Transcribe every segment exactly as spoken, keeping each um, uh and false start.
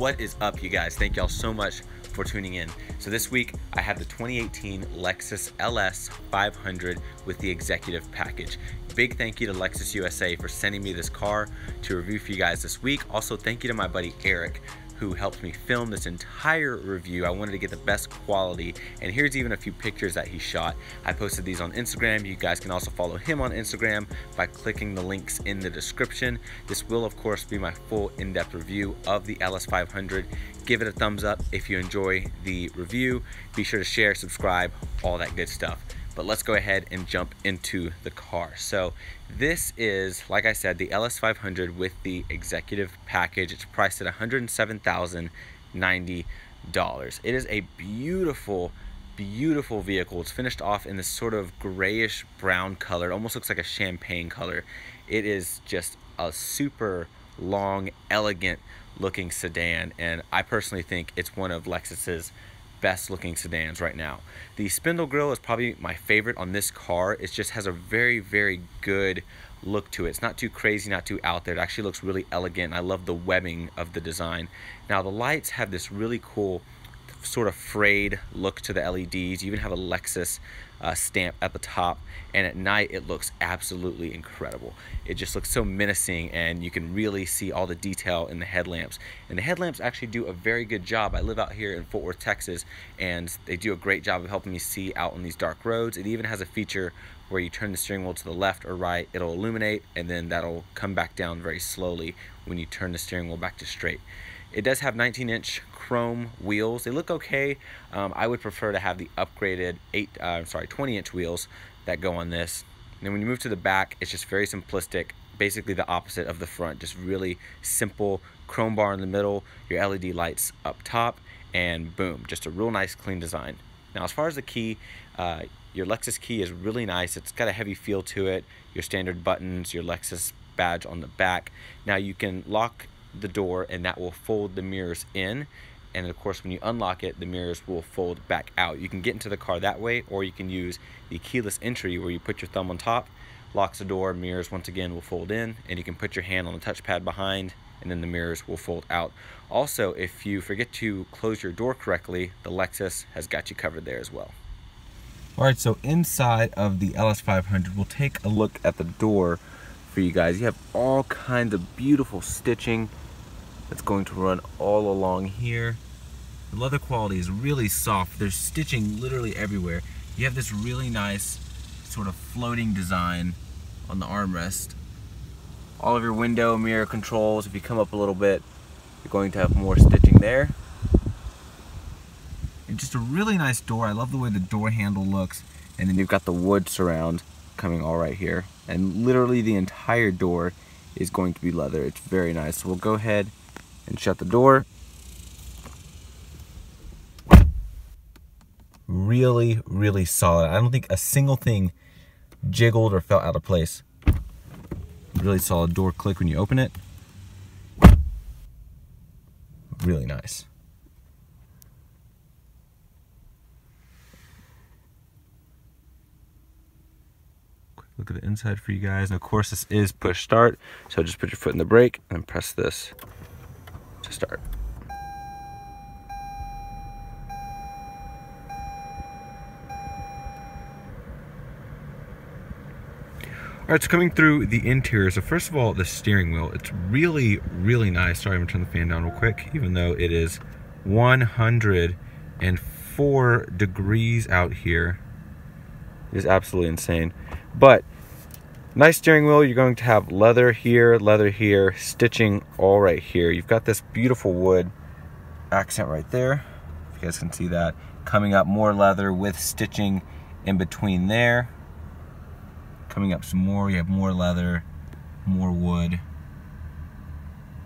What is up, you guys? Thank y'all so much for tuning in. So this week I have the twenty eighteen Lexus L S five hundred with the executive package. Big thank you to Lexus U S A for sending me this car to review for you guys this week. Also, thank you to my buddy Eric, who helped me film this entire review. I wanted to get the best quality, and here's even a few pictures that he shot. I posted these on Instagram. You guys can also follow him on Instagram by clicking the links in the description. This will, of course, be my full in-depth review of the L S five hundred. Give it a thumbs up if you enjoy the review. Be sure to share, subscribe, all that good stuff. But let's go ahead and jump into the car. So this is, like I said, the L S five hundred with the executive package. It's priced at one hundred seven thousand ninety dollars. It is a beautiful, beautiful vehicle. It's finished off in this sort of grayish brown color. It almost looks like a champagne color. It is just a super long, elegant looking sedan. And I personally think it's one of Lexus's best looking sedans right now. The spindle grille is probably my favorite on this car. It just has a very, very good look to it. It's not too crazy, not too out there. It actually looks really elegant. I love the webbing of the design. Now the lights have this really cool sort of frayed look to the L E Ds. You even have a Lexus uh, stamp at the top, and at night it looks absolutely incredible. It just looks so menacing, and you can really see all the detail in the headlamps. And the headlamps actually do a very good job. I live out here in Fort Worth, Texas, and they do a great job of helping me see out on these dark roads. It even has a feature where you turn the steering wheel to the left or right, it'll illuminate, and then that'll come back down very slowly when you turn the steering wheel back to straight. It does have nineteen inch chrome wheels. They look okay. Um, I would prefer to have the upgraded eight, uh, sorry, twenty inch wheels that go on this. And then when you move to the back, it's just very simplistic, basically the opposite of the front, just really simple chrome bar in the middle, your L E D lights up top, and boom, just a real nice clean design. Now, as far as the key, uh, your Lexus key is really nice. It's got a heavy feel to it, your standard buttons, your Lexus badge on the back. Now you can lock the door and that will fold the mirrors in, and of course when you unlock it the mirrors will fold back out. You can get into the car that way, or you can use the keyless entry where you put your thumb on top, locks the door, mirrors once again will fold in, and you can put your hand on the touchpad behind and then the mirrors will fold out. Also, if you forget to close your door correctly, the Lexus has got you covered there as well. Alright, so inside of the L S five hundred we'll take a look at the door for you guys. You have all kinds of beautiful stitching that's going to run all along here. The leather quality is really soft. There's stitching literally everywhere. You have this really nice sort of floating design on the armrest. All of your window mirror controls, if you come up a little bit, you're going to have more stitching there. And just a really nice door. I love the way the door handle looks. And then you've got the wood surround coming all right here. And literally the entire door is going to be leather. It's very nice. So we'll go ahead and shut the door. Really, really solid. I don't think a single thing jiggled or fell out of place. Really solid door click when you open it. Really nice. Quick look at the inside for you guys. And of course this is push start. So just put your foot in the brake and press this to start. All right, so coming through the interior, so first of all, the steering wheel, it's really, really nice. Sorry, I'm gonna turn the fan down real quick, even though it is one hundred four degrees out here. It is absolutely insane. But nice steering wheel. You're going to have leather here, leather here, stitching all right here. You've got this beautiful wood accent right there, if you guys can see that. Coming up, more leather with stitching in between there. Coming up some more, you have more leather, more wood,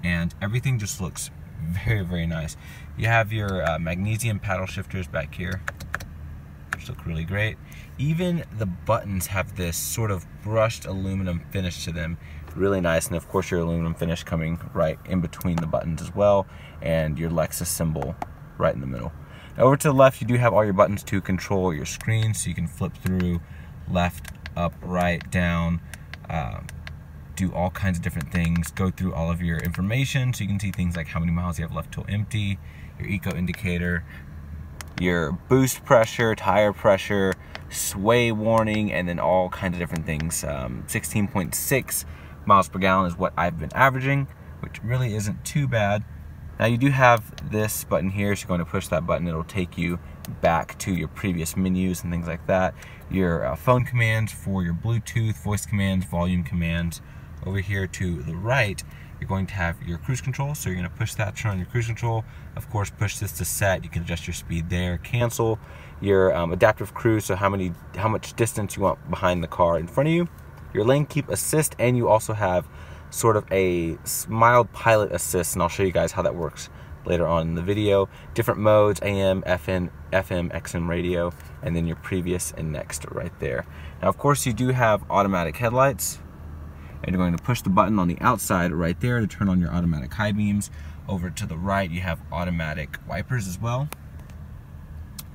and everything just looks very, very nice. You have your uh, magnesium paddle shifters back here, which look really great. Even the buttons have this sort of brushed aluminum finish to them. Really nice. And of course your aluminum finish coming right in between the buttons as well, and your Lexus symbol right in the middle. Now over to the left you do have all your buttons to control your screen, so you can flip through left, up, right, down, uh, do all kinds of different things, go through all of your information, so you can see things like how many miles you have left till empty, your eco indicator, your boost pressure, tire pressure, sway warning, and then all kinds of different things. sixteen point six miles per gallon is what I've been averaging, which really isn't too bad. Now you do have this button here, so you're going to push that button, it'll take you back to your previous menus and things like that. Your uh, phone commands for your Bluetooth, voice commands, volume commands. Over here to the right, you're going to have your cruise control, so you're going to push that, turn on your cruise control. Of course, push this to set, you can adjust your speed there, cancel your um, adaptive cruise, so how many, how much distance you want behind the car in front of you, your lane keep assist, and you also have sort of a mild pilot assist, and I'll show you guys how that works later on in the video. Different modes, A M, F M, F M, X M radio, and then your previous and next right there. Now of course you do have automatic headlights, and you're going to push the button on the outside right there to turn on your automatic high beams. Over to the right you have automatic wipers as well.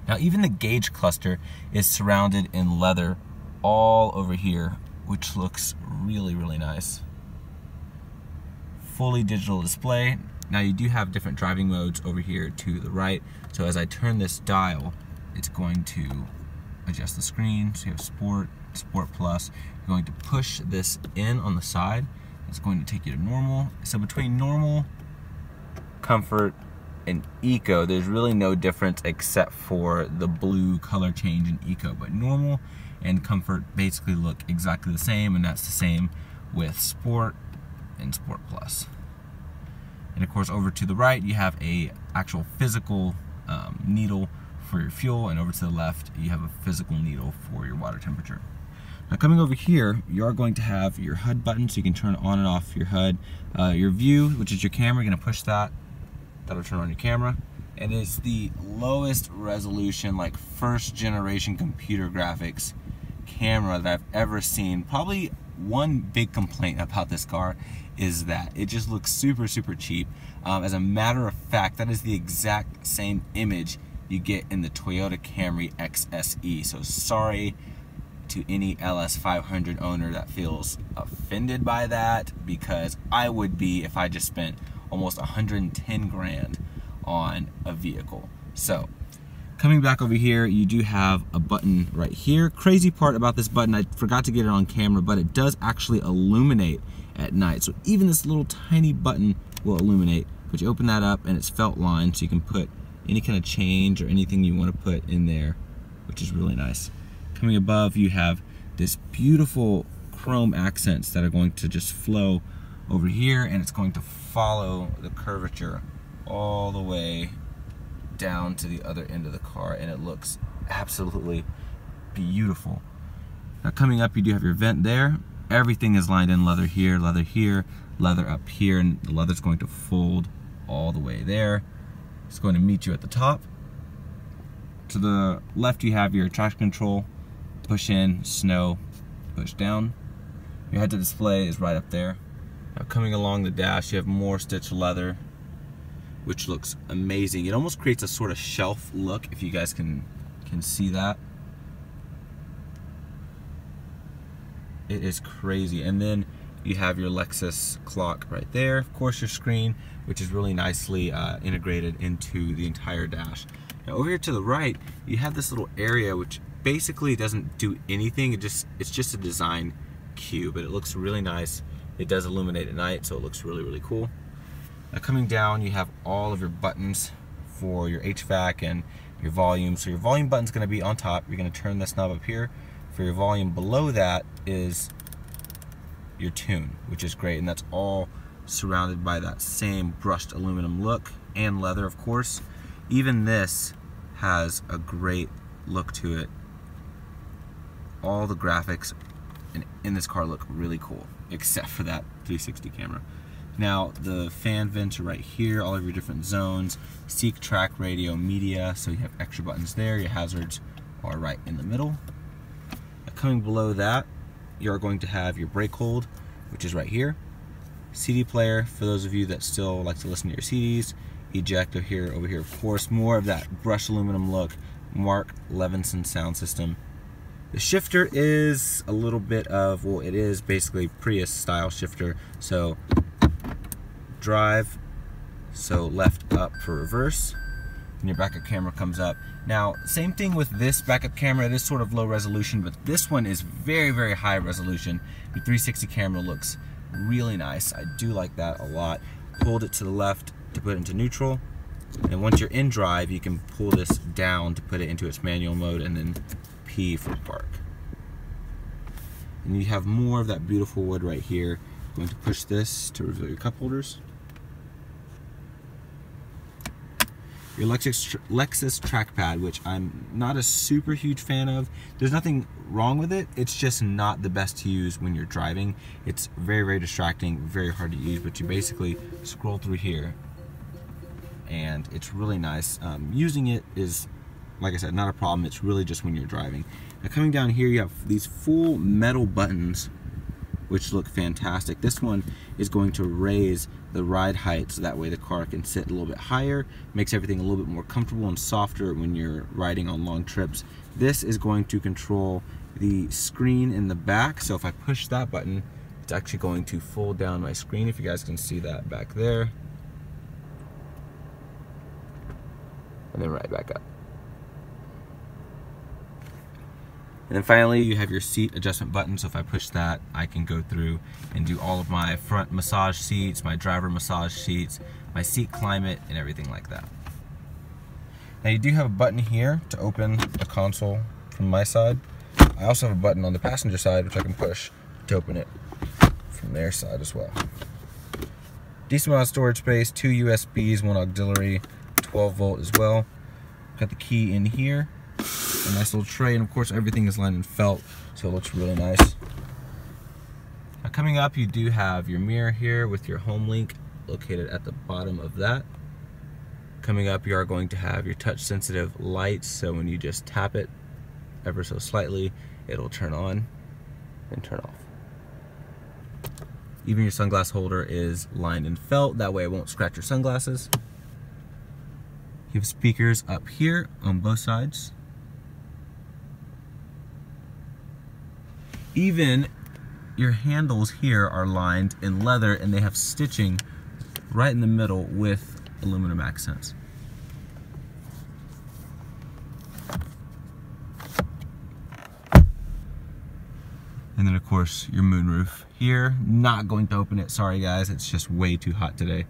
Now even the gauge cluster is surrounded in leather all over here, which looks really, really nice. Fully digital display. Now you do have different driving modes over here to the right. So as I turn this dial, it's going to adjust the screen. So you have Sport, Sport Plus. You're going to push this in on the side. It's going to take you to normal. So between normal, comfort, and eco, there's really no difference except for the blue color change in eco. But normal and comfort basically look exactly the same, and that's the same with Sport and Sport Plus. And of course over to the right you have a actual physical um, needle for your fuel, and over to the left you have a physical needle for your water temperature. Now coming over here, you are going to have your H U D button, so you can turn on and off your H U D. Uh, your view, which is your camera, you're going to push that, that'll turn on your camera. And it's the lowest resolution, like first generation computer graphics camera that I've ever seen. Probably one big complaint about this car is that it just looks super, super cheap. Um, as a matter of fact, that is the exact same image you get in the Toyota Camry X S E. So sorry to any L S five hundred owner that feels offended by that, because I would be if I just spent almost one hundred ten grand on a vehicle. So coming back over here, you do have a button right here. Crazy part about this button, I forgot to get it on camera, but it does actually illuminate at night. So even this little tiny button will illuminate, but you open that up and it's felt lined, so you can put any kind of change or anything you want to put in there, which is really nice. Coming above, you have this beautiful chrome accents that are going to just flow over here, and it's going to follow the curvature all the way down to the other end of the car, and it looks absolutely beautiful. Now coming up, you do have your vent there. Everything is lined in leather here, leather here, leather up here, and the leather's going to fold all the way there. It's going to meet you at the top. To the left you have your traction control, push in, snow, push down. Your head-up display is right up there. Now coming along the dash, you have more stitched leather, which looks amazing. It almost creates a sort of shelf look, if you guys can can see that. It is crazy. And then you have your Lexus clock right there. Of course your screen, which is really nicely uh, integrated into the entire dash. Now over here to the right, you have this little area which basically doesn't do anything. It just it's just a design cue, but it looks really nice. It does illuminate at night, so it looks really, really cool. Now coming down, you have all of your buttons for your H V A C and your volume. So your volume button's gonna be on top. You're gonna turn this knob up here. For your volume, below that is your tune, which is great, and that's all surrounded by that same brushed aluminum look and leather, of course. Even this has a great look to it. All the graphics in, in this car look really cool, except for that three sixty camera. Now the fan vents are right here, all of your different zones, seek, track, radio, media, so you have extra buttons there, your hazards are right in the middle. Now, coming below that, you're going to have your brake hold, which is right here, C D player, for those of you that still like to listen to your C Ds, eject over here, over here, of course, more of that brushed aluminum look, Mark Levinson sound system, The shifter is a little bit of, well, it is basically Prius style shifter. So drive, so left up for reverse, and your backup camera comes up. Now, same thing with this backup camera. It is sort of low resolution, but this one is very, very high resolution. The three sixty camera looks really nice. I do like that a lot. Hold it to the left to put it into neutral. And once you're in drive, you can pull this down to put it into its manual mode, and then P for park. And you have more of that beautiful wood right here. I'm going to push this to reveal your cup holders. Your Lexus, Lexus trackpad, which I'm not a super huge fan of. There's nothing wrong with it. It's just not the best to use when you're driving. It's very, very distracting, very hard to use, but you basically scroll through here and it's really nice. Um, using it is, like I said, not a problem. It's really just when you're driving. Now coming down here, you have these full metal buttons which look fantastic. This one is going to raise the ride height so that way the car can sit a little bit higher, makes everything a little bit more comfortable and softer when you're riding on long trips. This is going to control the screen in the back, so if I push that button, it's actually going to fold down my screen, if you guys can see that back there, and then right back up. And then finally, you have your seat adjustment button, so if I push that, I can go through and do all of my front massage seats, my driver massage seats, my seat climate, and everything like that. Now you do have a button here to open the console from my side. I also have a button on the passenger side, which I can push to open it from their side as well. Decent amount of storage space, two U S Bs, one auxiliary, twelve volt as well. Got the key in here. A nice little tray, and of course everything is lined in felt, so it looks really nice. Now coming up, you do have your mirror here with your home link located at the bottom of that. Coming up, you are going to have your touch sensitive lights, so when you just tap it ever so slightly, it'll turn on and turn off. Even your sunglass holder is lined in felt, that way it won't scratch your sunglasses. You have speakers up here on both sides. Even your handles here are lined in leather, and they have stitching right in the middle with aluminum accents. And then of course your moonroof here. Not going to open it, sorry guys, it's just way too hot today.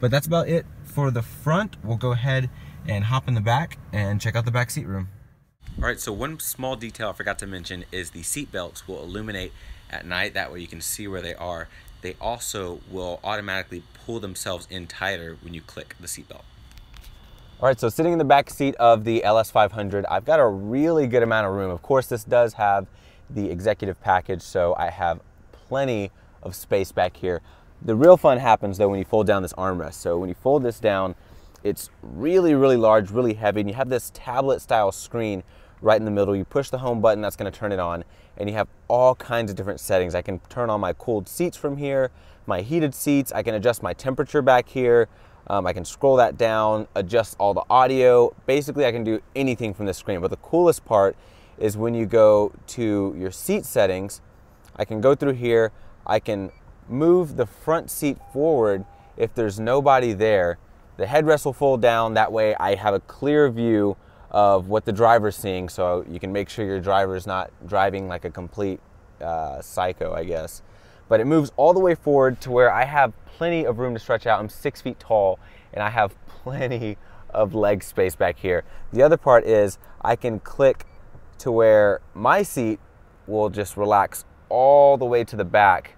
But that's about it for the front. We'll go ahead and hop in the back and check out the back seat room. All right, so one small detail I forgot to mention is the seat belts will illuminate at night. That way you can see where they are. They also will automatically pull themselves in tighter when you click the seat belt. All right, so sitting in the back seat of the L S five hundred, I've got a really good amount of room. Of course, this does have the executive package, so I have plenty of space back here. The real fun happens though when you fold down this armrest. So when you fold this down, it's really, really large, really heavy, and you have this tablet-style screen right in the middle. You push the home button, that's gonna turn it on, and you have all kinds of different settings. I can turn on my cooled seats from here, my heated seats, I can adjust my temperature back here, um, I can scroll that down, adjust all the audio. Basically, I can do anything from this screen, but the coolest part is when you go to your seat settings, I can go through here, I can move the front seat forward if there's nobody there. The headrest will fold down, that way I have a clear view of what the driver's seeing, so you can make sure your driver's not driving like a complete uh, psycho, I guess. But it moves all the way forward to where I have plenty of room to stretch out. I'm six feet tall and I have plenty of leg space back here. The other part is I can click to where my seat will just relax all the way to the back.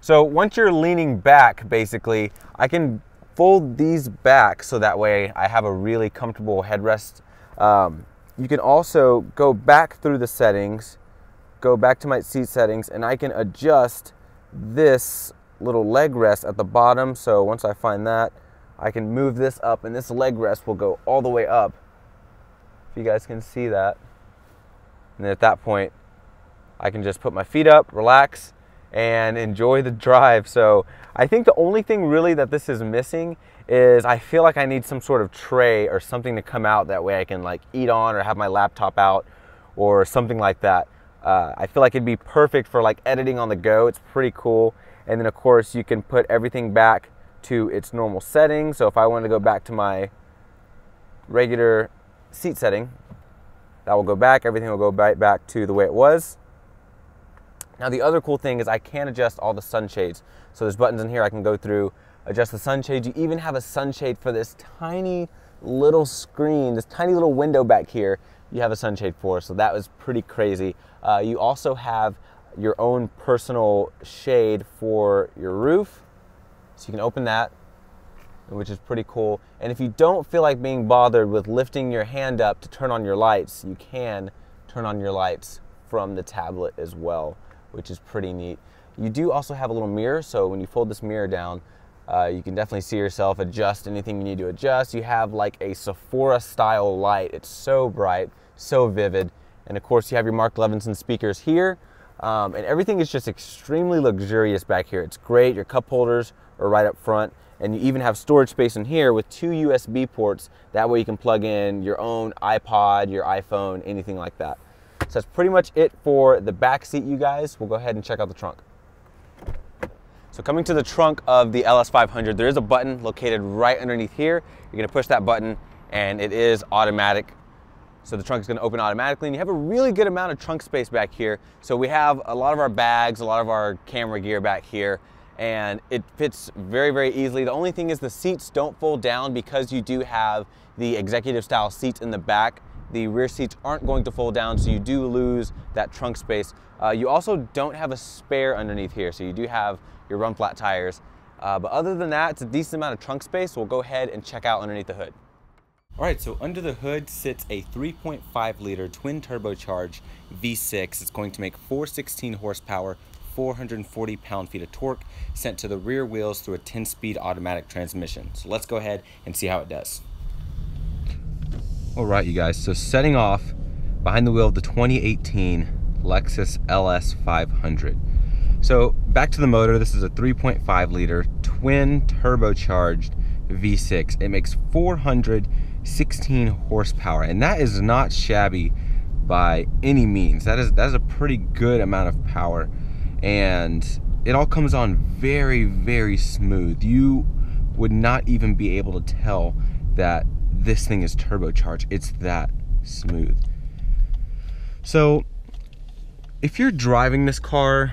So once you're leaning back, basically, I can fold these back so that way I have a really comfortable headrest. Um, you can also go back through the settings, go back to my seat settings, and I can adjust this little leg rest at the bottom. So once I find that, I can move this up, and this leg rest will go all the way up, if you guys can see that. And then at that point, I can just put my feet up, relax, and enjoy the drive. So I think the only thing really that this is missing is I feel like I need some sort of tray or something to come out, that way I can like eat on or have my laptop out or something like that. Uh, I feel like it'd be perfect for like editing on the go. It's pretty cool. And then of course you can put everything back to its normal setting. So if I want to go back to my regular seat setting, that will go back. Everything will go right back to the way it was. Now the other cool thing is I can adjust all the sunshades. So there's buttons in here I can go through, adjust the sunshade. You even have a sunshade for this tiny little screen, this tiny little window back here. You have a sunshade for, so that was pretty crazy. Uh, you also have your own personal shade for your roof, so you can open that, which is pretty cool. And if you don't feel like being bothered with lifting your hand up to turn on your lights, you can turn on your lights from the tablet as well, which is pretty neat. You do also have a little mirror, so when you fold this mirror down, uh, you can definitely see yourself, adjust anything you need to adjust. You have like a Sephora style light. It's so bright, so vivid. And of course you have your Mark Levinson speakers here, um, and everything is just extremely luxurious back here. It's great. Your cup holders are right up front, and you even have storage space in here with two U S B ports. That way you can plug in your own iPod, your iPhone, anything like that. So that's pretty much it for the back seat, you guys. We'll go ahead and check out the trunk. So coming to the trunk of the L S five hundred, there is a button located right underneath here. You're gonna push that button and it is automatic. So the trunk is gonna open automatically, and you have a really good amount of trunk space back here. So we have a lot of our bags, a lot of our camera gear back here, and it fits very, very easily. The only thing is the seats don't fold down because you do have the executive style seats in the back. The rear seats aren't going to fold down, so you do lose that trunk space. Uh, you also don't have a spare underneath here, so you do have your run flat tires. Uh, but other than that, it's a decent amount of trunk space. So we'll go ahead and check out underneath the hood. All right, so under the hood sits a three point five liter twin turbocharged V six. It's going to make four hundred sixteen horsepower, four hundred forty pound-feet of torque, sent to the rear wheels through a ten speed automatic transmission. So let's go ahead and see how it does. All right, you guys, so setting off behind the wheel of the twenty eighteen Lexus L S five hundred. So back to the motor, this is a three point five liter twin turbocharged V six. It makes four hundred sixteen horsepower, and that is not shabby by any means. That is, that is a pretty good amount of power, and it all comes on very, very smooth. You would not even be able to tell that this thing is turbocharged. It's that smooth. So if you're driving this car,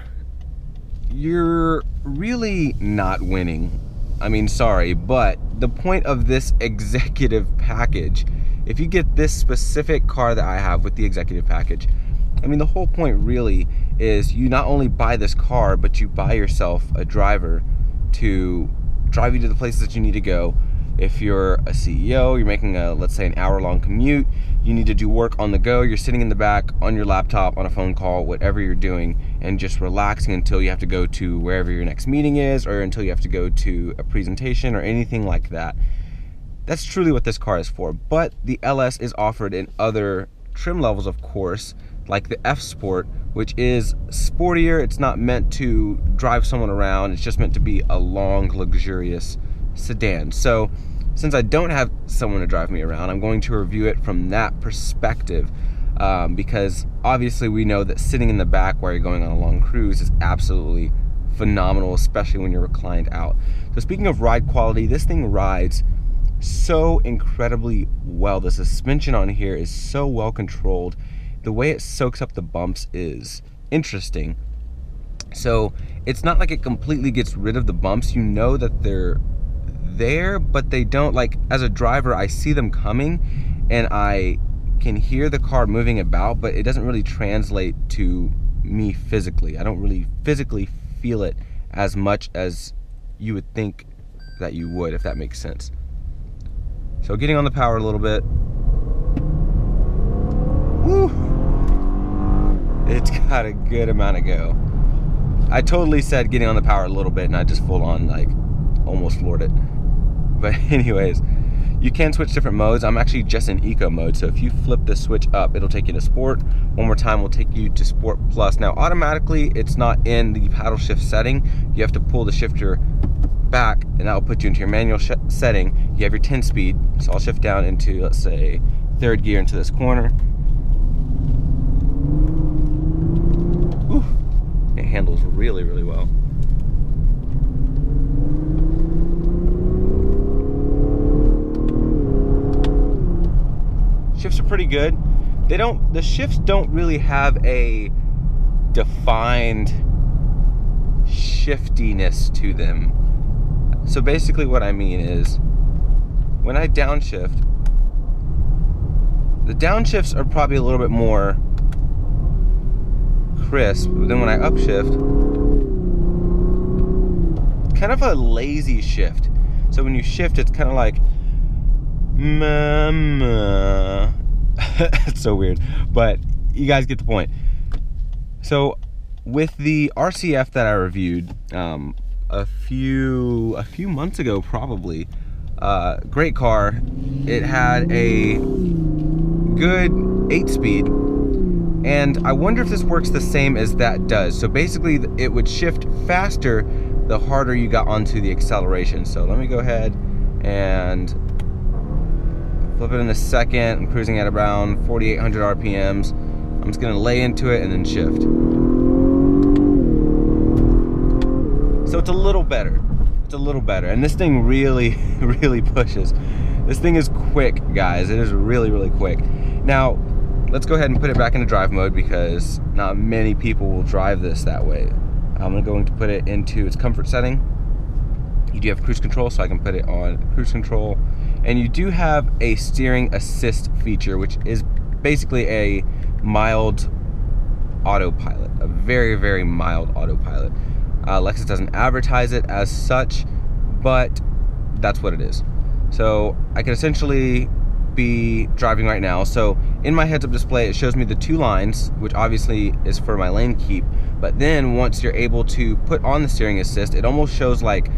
you're really not winning. I mean, sorry, but the point of this executive package, if you get this specific car that I have with the executive package, I mean, the whole point really is you not only buy this car, but you buy yourself a driver to drive you to the places that you need to go. If you're a C E O, you're making a, let's say, an hour long commute, you need to do work on the go, you're sitting in the back on your laptop, on a phone call, whatever you're doing, and just relaxing until you have to go to wherever your next meeting is, or until you have to go to a presentation or anything like that. That's truly what this car is for. But the L S is offered in other trim levels, of course, like the F Sport, which is sportier. It's not meant to drive someone around. It's just meant to be a long, luxurious sedan. So since I don't have someone to drive me around, I'm going to review it from that perspective, um, because obviously we know that sitting in the back while you're going on a long cruise is absolutely phenomenal, especially when you're reclined out. So speaking of ride quality, this thing rides so incredibly well. The suspension on here is so well controlled. The way it soaks up the bumps is interesting. So it's not like it completely gets rid of the bumps. You know that they're there, but they don't, like, as a driver, I see them coming and I can hear the car moving about, but it doesn't really translate to me physically. I don't really physically feel it as much as you would think that you would, if that makes sense. So getting on the power a little bit. Woo! It's got a good amount of go. I totally said getting on the power a little bit, and I just full on, like, almost floored it. But anyways, You can switch different modes. I'm actually just in eco mode, so if you flip this switch up, it'll take you to sport. One more time, we'll take you to sport plus. Now, automatically, it's not in the paddle shift setting. You have to pull the shifter back, and that'll put you into your manual sh setting. You have your ten speed, so I'll shift down into, let's say, third gear into this corner. Ooh, it handles really, really well. Shifts are pretty good. They don't, the shifts don't really have a defined shiftiness to them. So basically what I mean is, when I downshift, the downshifts are probably a little bit more crisp, but then when I upshift, kind of a lazy shift. So when you shift, it's kind of like, mama. It's so weird, but you guys get the point. So with the R C F that I reviewed um, a few a few months ago, probably, uh, great car. It had a good eight speed, and I wonder if this works the same as that does. So basically, it would shift faster the harder you got onto the acceleration. So let me go ahead and flip it in a second. I'm cruising at around forty-eight hundred R P Ms. I'm just gonna lay into it and then shift. So it's a little better. It's a little better. And this thing really, really pushes. This thing is quick, guys. It is really, really quick. Now, let's go ahead and put it back into drive mode because not many people will drive this that way. I'm going to put it into its comfort setting. You do have cruise control, so I can put it on cruise control. And you do have a steering assist feature, which is basically a mild autopilot, a very, very mild autopilot. Uh, Lexus doesn't advertise it as such, but that's what it is. So I can essentially be driving right now. So in my heads-up display, it shows me the two lines, which obviously is for my lane keep. But then once you're able to put on the steering assist, it almost shows like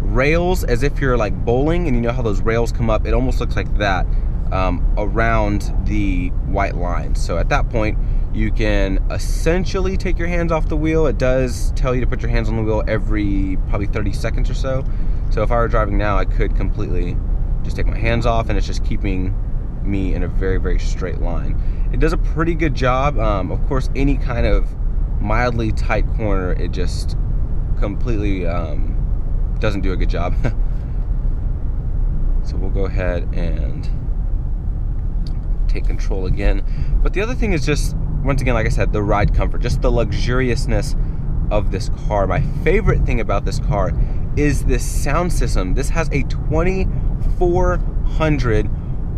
rails, as if you're like bowling, and you know how those rails come up. It almost looks like that um, around the white line. So at that point, you can essentially take your hands off the wheel. It does tell you to put your hands on the wheel every probably thirty seconds or so. So if I were driving now, I could completely just take my hands off, and it's just keeping me in a very, very straight line. It does a pretty good job. Um, of course, any kind of mildly tight corner, it just completely um, doesn't do a good job. So we'll go ahead and take control again. But the other thing is just, once again, like I said, the ride comfort, just the luxuriousness of this car. My favorite thing about this car is this sound system. This has a twenty-four hundred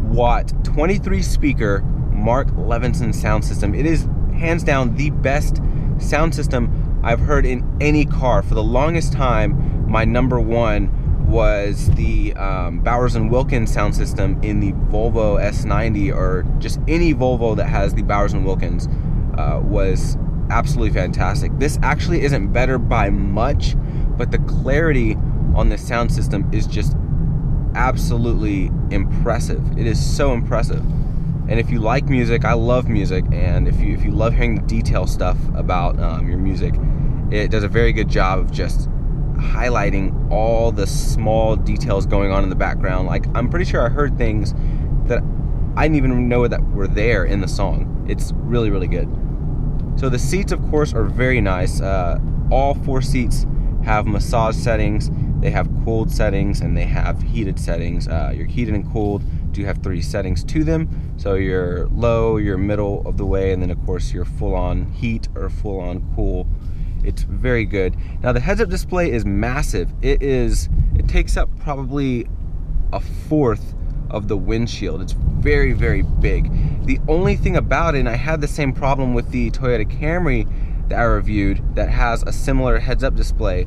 watt, twenty-three speaker Mark Levinson sound system. It is hands down the best sound system I've heard in any car. For the longest time, my number one was the um, Bowers and Wilkins sound system in the Volvo S ninety, or just any Volvo that has the Bowers and Wilkins uh, was absolutely fantastic. This actually isn't better by much, but the clarity on this sound system is just absolutely impressive. It is so impressive. And if you like music, I love music, and if you if you love hearing the detail stuff about um, your music, it does a very good job of just highlighting all the small details going on in the background. Like, I'm pretty sure I heard things that I didn't even know that were there in the song. It's really, really good. So the seats, of course, are very nice. Uh, all four seats have massage settings, they have cooled settings, and they have heated settings. Uh, your heated and cooled do have three settings to them. So your low, your middle of the way, and then of course your full-on heat or full-on cool. It's very good. Now the heads-up display is massive. It is, it takes up probably a fourth of the windshield. It's very, very big. The only thing about it, and I had the same problem with the Toyota Camry that I reviewed that has a similar heads-up display,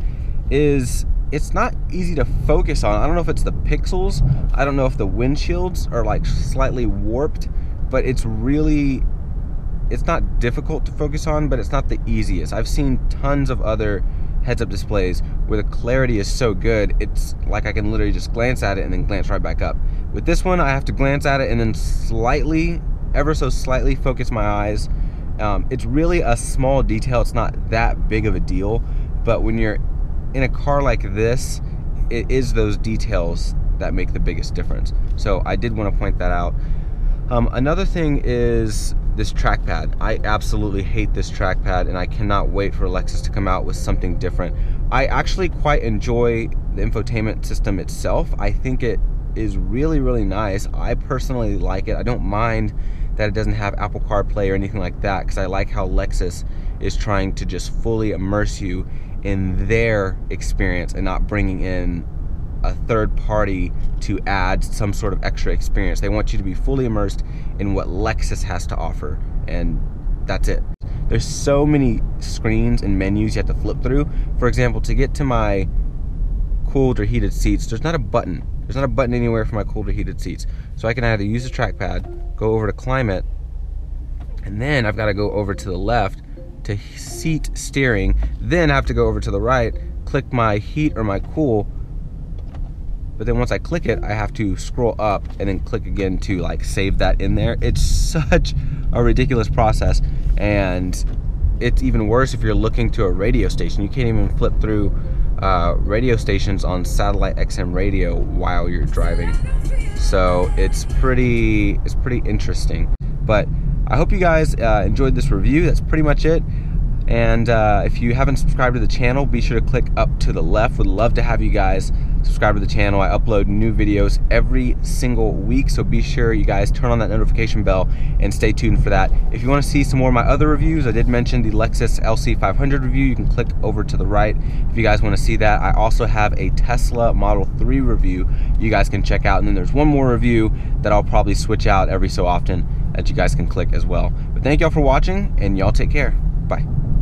is it's not easy to focus on. I don't know if it's the pixels. I don't know if the windshields are like slightly warped, but it's really, it's not difficult to focus on, but it's not the easiest. I've seen tons of other heads-up displays where the clarity is so good, it's like I can literally just glance at it and then glance right back up. With this one, I have to glance at it and then slightly, ever so slightly, focus my eyes. Um, it's really a small detail. It's not that big of a deal, but when you're in a car like this, it is those details that make the biggest difference. So I did want to point that out. Um, another thing is this trackpad. I absolutely hate this trackpad, and I cannot wait for Lexus to come out with something different. I actually quite enjoy the infotainment system itself. I think it is really, really nice. I personally like it. I don't mind that it doesn't have Apple CarPlay or anything like that, because I like how Lexus is trying to just fully immerse you in their experience and not bringing in a third party to add some sort of extra experience. They want you to be fully immersed in what Lexus has to offer, and that's it. There's so many screens and menus you have to flip through. For example, to get to my cooled or heated seats, there's not a button. There's not a button anywhere for my cooled or heated seats. So I can either use the trackpad, go over to climate, and then I've got to go over to the left to seat steering, then I have to go over to the right, click my heat or my cool, but then once I click it, I have to scroll up and then click again to like save that in there. It's such a ridiculous process, and it's even worse if you're looking to a radio station. You can't even flip through uh, radio stations on satellite X M radio while you're driving. So it's pretty, it's pretty interesting. But I hope you guys uh, enjoyed this review. That's pretty much it. And uh, if you haven't subscribed to the channel, be sure to click up to the left. Would love to have you guys subscribe to the channel. I upload new videos every single week, so be sure you guys turn on that notification bell and stay tuned for that. If you want to see some more of my other reviews, I did mention the Lexus L C five hundred review. You can click over to the right if you guys want to see that. I also have a Tesla Model three review you guys can check out, and then there's one more review that I'll probably switch out every so often that you guys can click as well. But thank y'all for watching, and y'all take care. Bye.